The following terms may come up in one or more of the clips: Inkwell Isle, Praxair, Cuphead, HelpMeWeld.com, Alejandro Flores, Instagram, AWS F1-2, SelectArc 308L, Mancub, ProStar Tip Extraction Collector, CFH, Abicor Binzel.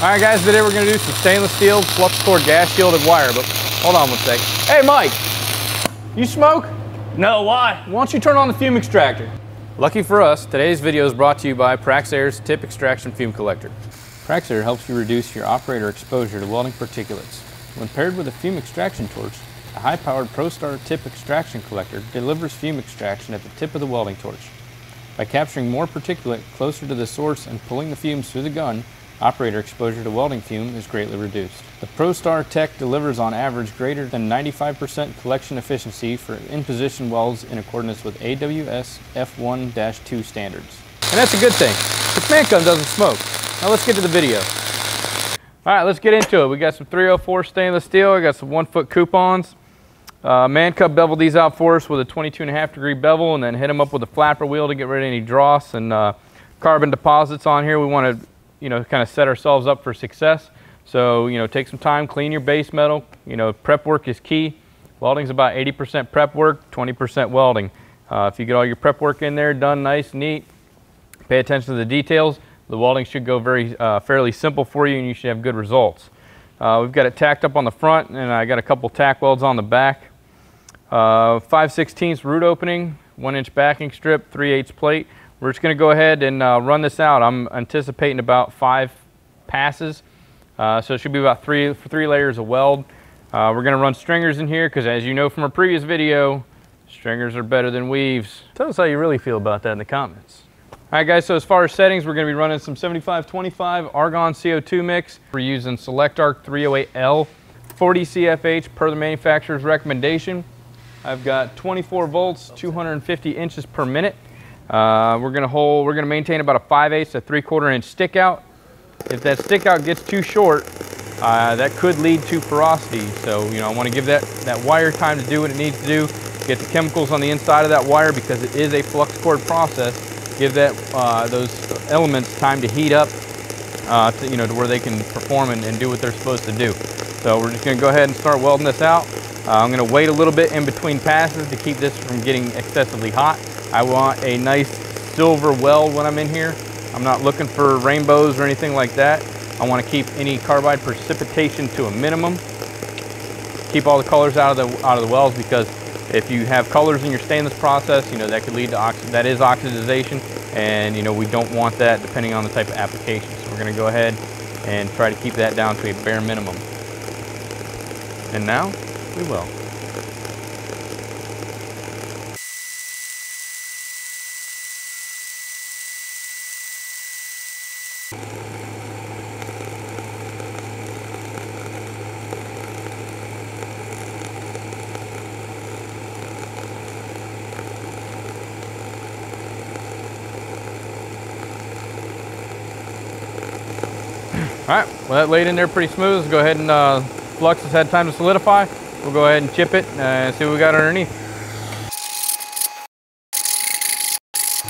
All right, guys, today we're going to do some stainless steel flux core gas shielded wire, but hold on one sec. Hey, Mike, you smoke? No, why? Why don't you turn on the fume extractor? Lucky for us, today's video is brought to you by Praxair's Tip Extraction Fume Collector. Praxair helps you reduce your operator exposure to welding particulates. When paired with a fume extraction torch, a high-powered ProStar Tip Extraction Collector delivers fume extraction at the tip of the welding torch. By capturing more particulate closer to the source and pulling the fumes through the gun, operator exposure to welding fume is greatly reduced. The ProStar Tech delivers on average greater than 95% collection efficiency for in-position welds in accordance with AWS F1-2 standards. And that's a good thing. This man gun doesn't smoke. Now let's get to the video. All right, let's get into it. We got some 304 stainless steel. I got some 1-foot coupons. Man Cub beveled these out for us with a 22.5-degree bevel, and then hit them up with a flapper wheel to get rid of any dross and carbon deposits on here. We want to, kind of set ourselves up for success. So, take some time, clean your base metal. Prep work is key. Welding's about 80% prep work, 20% welding. If you get all your prep work in there, done nice, neat, pay attention to the details, the welding should go fairly simple for you, and you should have good results. We've got it tacked up on the front, and I got a couple tack welds on the back. 5/16 root opening, 1-inch backing strip, 3/8 plate. We're just going to go ahead and run this out. I'm anticipating about 5 passes, so it should be about three layers of weld. We're going to run stringers in here because, as you know from a previous video, stringers are better than weaves. Tell us how you really feel about that in the comments. All right, guys, so as far as settings, we're going to be running some 75-25 argon CO2 mix. We're using SelectArc 308L, 40 CFH per the manufacturer's recommendation. I've got 24 volts, 250 inches per minute. We're going to maintain about a 5/8 to 3/4 inch stick out. If that stick out gets too short, that could lead to porosity. So, I want to give that wire time to do what it needs to do, get the chemicals on the inside of that wire because it is a flux core process. Give those elements time to heat up, to where they can perform and do what they're supposed to do. So we're just going to go ahead and start welding this out. I'm going to wait a little bit in between passes to keep this from getting excessively hot. I want a nice silver weld when I'm in here. I'm not looking for rainbows or anything like that. I want to keep any carbide precipitation to a minimum. Keep all the colors out of the welds, because if you have colors in your stainless process, that could lead to oxidization, and we don't want that depending on the type of application. So we're going to go ahead and try to keep that down to a bare minimum. And now we will. All right, well, that laid in there pretty smooth. Let's go ahead and flux has had time to solidify. We'll go ahead and chip it and see what we got underneath.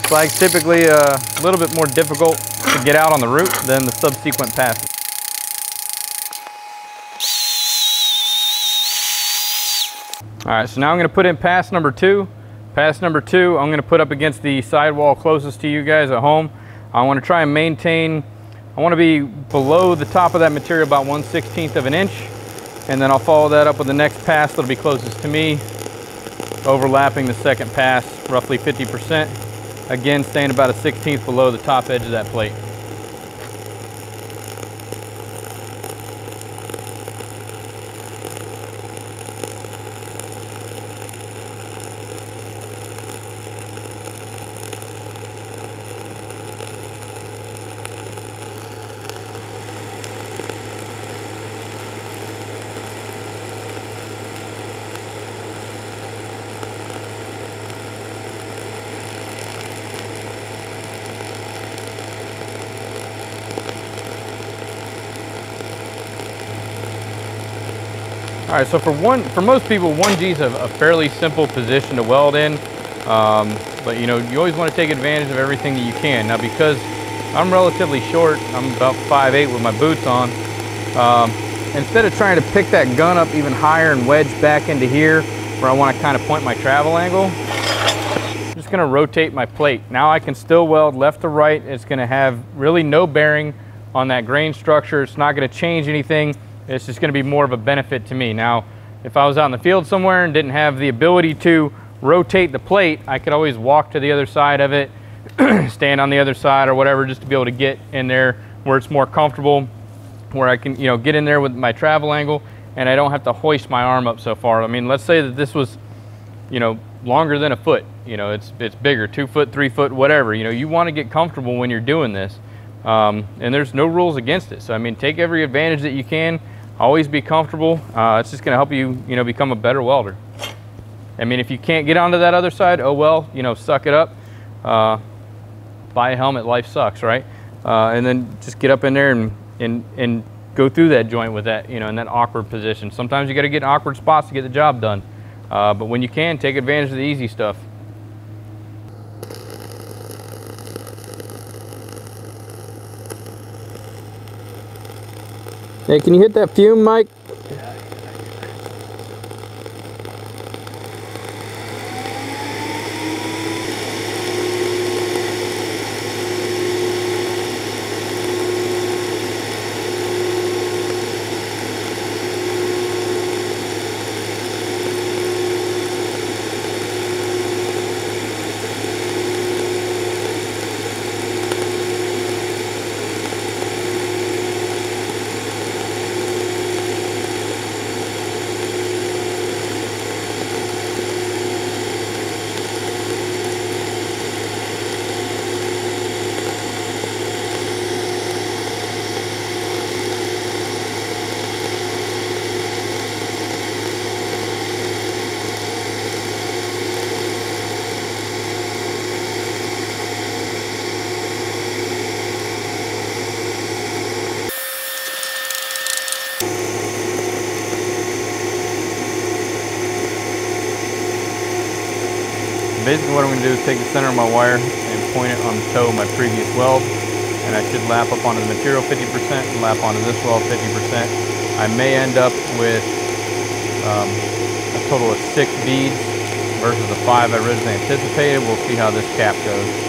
Flag's typically a little bit more difficult to get out on the root than the subsequent passes. All right, so now I'm gonna put in pass number 2. Pass number 2, I'm gonna put up against the sidewall closest to you guys at home. I wanna try and maintain, I want to be below the top of that material about 1/16 of an inch, and then I'll follow that up with the next pass that'll be closest to me, overlapping the second pass roughly 50%, again staying about 1/16 below the top edge of that plate. All right, so for most people, 1G is a fairly simple position to weld in, but you always want to take advantage of everything that you can. Now, because I'm relatively short, I'm about 5'8" with my boots on, instead of trying to pick that gun up even higher and wedge back into here where I want to kind of point my travel angle, I'm just going to rotate my plate. Now I can still weld left to right. It's going to have really no bearing on that grain structure. It's not going to change anything. It's just going to be more of a benefit to me. Now, if I was out in the field somewhere and didn't have the ability to rotate the plate, I could always walk to the other side of it, stand on the other side or whatever, just to be able to get in there where it's more comfortable, where I can, you know, get in there with my travel angle and I don't have to hoist my arm up so far. I mean, let's say that this was, you know, longer than a foot, you know, it's bigger, 2 foot, 3 foot, whatever, you know, you want to get comfortable when you're doing this. And there's no rules against it. So, I mean, take every advantage that you can, always be comfortable. It's just going to help you, you know, become a better welder. I mean, if you can't get onto that other side, oh well, you know, suck it up, buy a helmet, life sucks, right? And then just get up in there and go through that joint with that, you know, in that awkward position. Sometimes you got to get in awkward spots to get the job done. But when you can, take advantage of the easy stuff. Hey, can you hit that fume, Mike? Yeah. Basically what I'm going to do is take the center of my wire and point it on the toe of my previous weld, and I should lap up onto the material 50% and lap onto this weld 50%. I may end up with a total of 6 beads versus the 5 I originally anticipated. We'll see how this cap goes.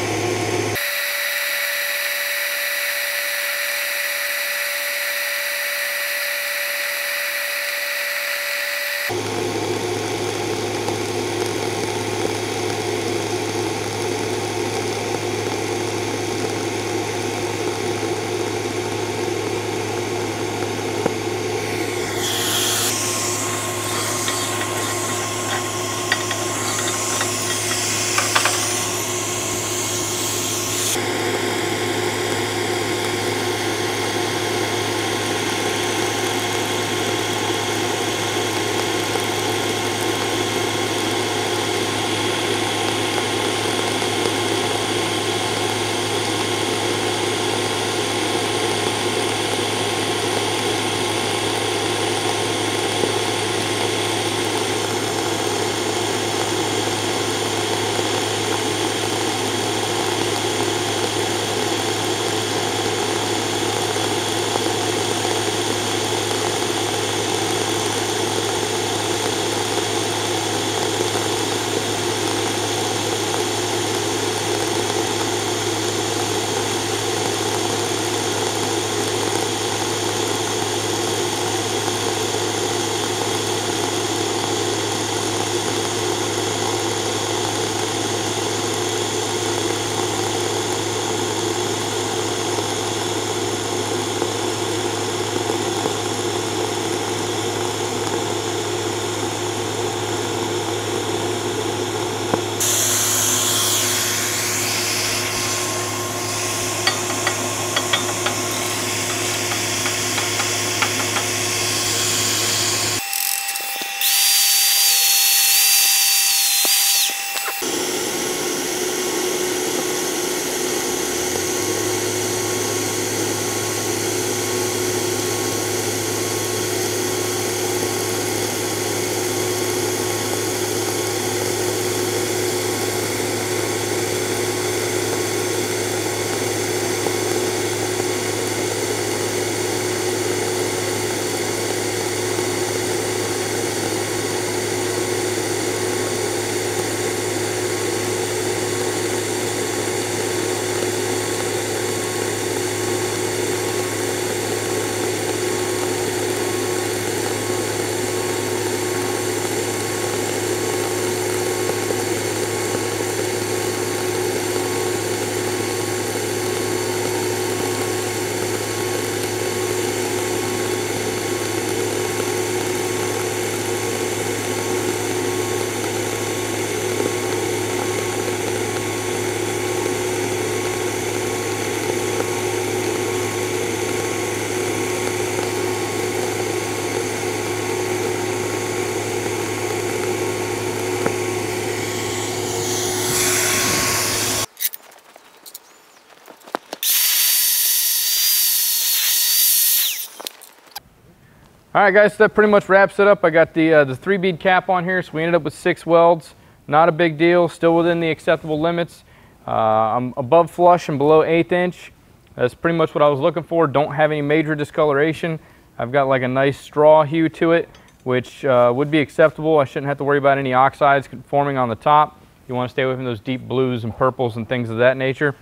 Alright guys, so that pretty much wraps it up. I got the 3-bead cap on here, so we ended up with 6 welds. Not a big deal, still within the acceptable limits. I'm above flush and below 1/8 inch. That's pretty much what I was looking for. Don't have any major discoloration. I've got like a nice straw hue to it, which would be acceptable. I shouldn't have to worry about any oxides forming on the top. You want to stay away from those deep blues and purples and things of that nature.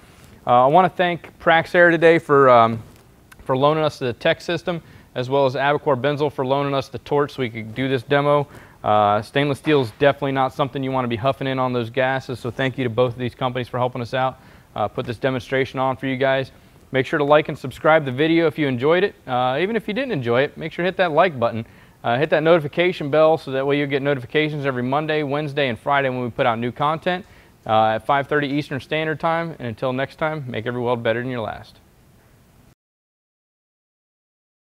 I want to thank Praxair today for loaning us the tech system, as well as Abicor Binzel for loaning us the torch so we could do this demo. Stainless steel is definitely not something you want to be huffing in on those gases, so thank you to both of these companies for helping us out, put this demonstration on for you guys. Make sure to like and subscribe the video if you enjoyed it. Even if you didn't enjoy it, make sure to hit that like button. Hit that notification bell so that way you'll get notifications every Monday, Wednesday, and Friday when we put out new content at 5:30 Eastern Standard Time. And until next time, make every weld better than your last.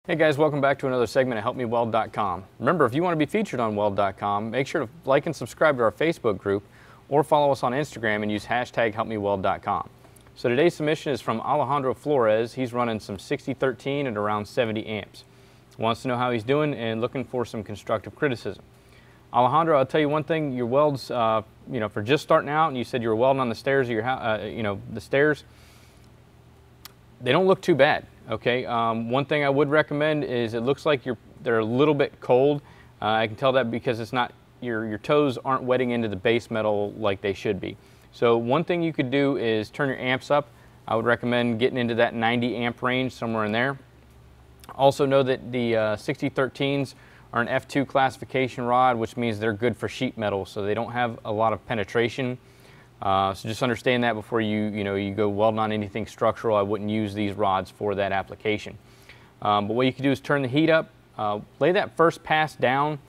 Hey guys, welcome back to another segment at HelpMeWeld.com. Remember, if you want to be featured on Weld.com, make sure to like and subscribe to our Facebook group or follow us on Instagram and use hashtag HelpMeWeld.com. So today's submission is from Alejandro Flores. He's running some 6013 at around 70 amps. Wants to know how he's doing and looking for some constructive criticism. Alejandro, I'll tell you one thing: your welds, for just starting out, and you said you were welding on the stairs of your house, the stairs. They don't look too bad. Okay. One thing I would recommend is it looks like they're a little bit cold. I can tell that because it's not your toes aren't wetting into the base metal like they should be. So one thing you could do is turn your amps up. I would recommend getting into that 90 amp range, somewhere in there. Also know that the 6013s are an F2 classification rod, which means they're good for sheet metal, so they don't have a lot of penetration. So just understand that before you go welding on anything structural. I wouldn't use these rods for that application. But what you can do is turn the heat up, lay that first pass down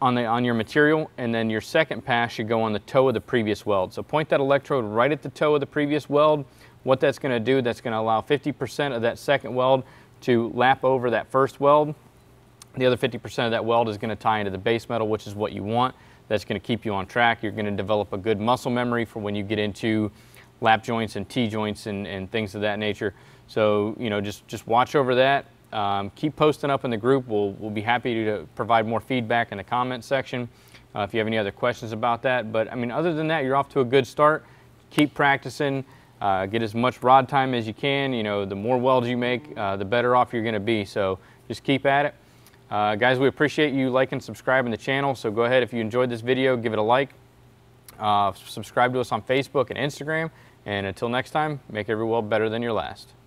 on your material, and then your second pass should go on the toe of the previous weld. So point that electrode right at the toe of the previous weld. What that's going to do, that's going to allow 50% of that second weld to lap over that first weld. The other 50% of that weld is going to tie into the base metal, which is what you want. That's going to keep you on track. You're going to develop a good muscle memory for when you get into lap joints and T-joints and things of that nature. So, just watch over that. Keep posting up in the group. We'll be happy to provide more feedback in the comment section if you have any other questions about that. But I mean, other than that, you're off to a good start. Keep practicing, get as much rod time as you can. The more welds you make, the better off you're going to be. So just keep at it. Guys, we appreciate you liking, subscribing to the channel. So go ahead, if you enjoyed this video, give it a like. Subscribe to us on Facebook and Instagram. And until next time, make every weld better than your last.